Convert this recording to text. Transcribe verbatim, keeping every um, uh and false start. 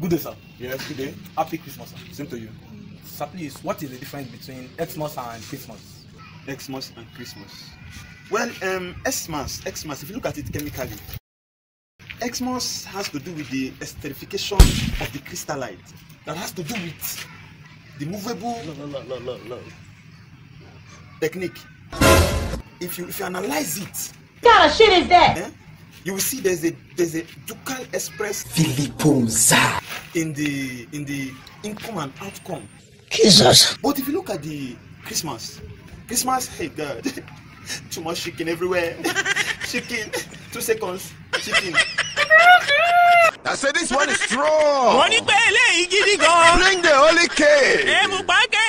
Good day, sir. Yes, good day. Happy Christmas, sir. Same to you. Sir, please, what is the difference between Xmas and Christmas? Xmas and Christmas. Well, um, Xmas, Xmas, if you look at it chemically, Xmas has to do with the esterification of the crystallite. That has to do with the movable no, no, no, no, no. technique. If you if you analyze it, what kind of shit is that? Eh, you will see there's a there's a ducal express Philippomza in the in the income and outcome. Jesus. But if you look at the Christmas, Christmas, hey God, too much chicken everywhere. Chicken, two seconds, chicken. I said this one is strong. Bring the holy cake.